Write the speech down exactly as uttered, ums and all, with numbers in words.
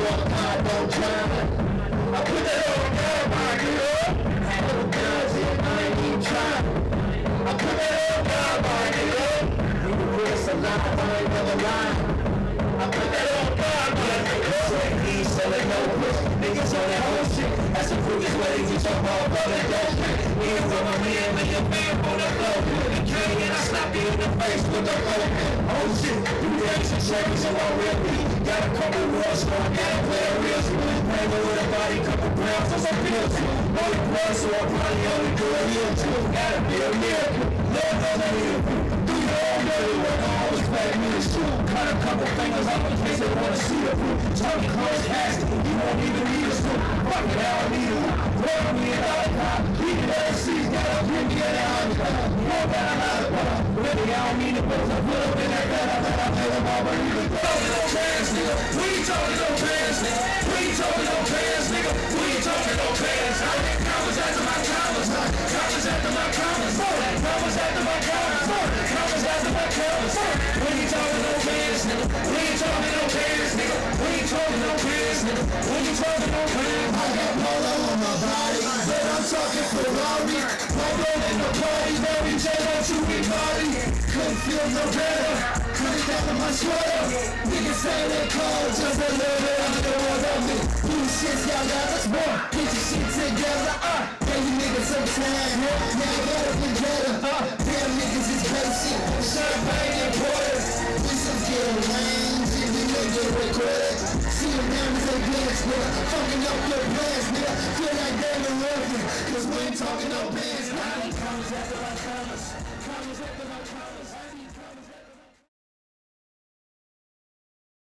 Talking no bands, I ain't coming after my commas. Commas after my commas.